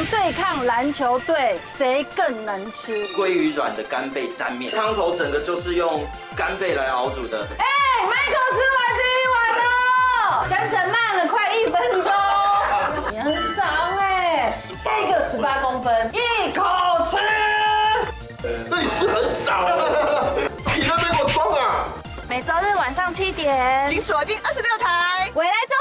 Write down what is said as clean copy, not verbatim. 常对抗篮球队谁更能吃。鲑鱼卵的干贝沾面，汤头整个就是用干贝来熬煮的。哎 ，Michael 吃完这一碗了，整整慢了快1分钟，你很长哎，这个18公分，一口吃。那你吃很少啊，你那边给我装啊！每周日晚上7点，请锁定26台，未来中。